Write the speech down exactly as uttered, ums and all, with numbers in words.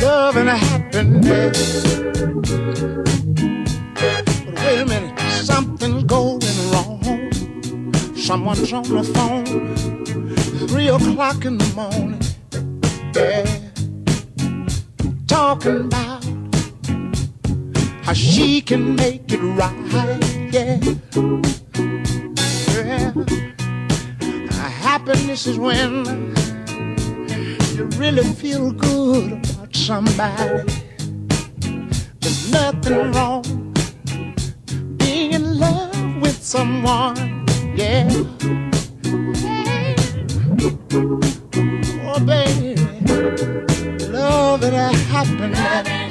Love and happiness. But wait a minute, something's going wrong. Someone's on the phone, three o'clock in the morning. Yeah, talking about how she can make it right. Yeah, yeah. Happiness is when you really feel good about somebody. There's nothing wrong being in love with someone, yeah. Oh, baby, love and happiness.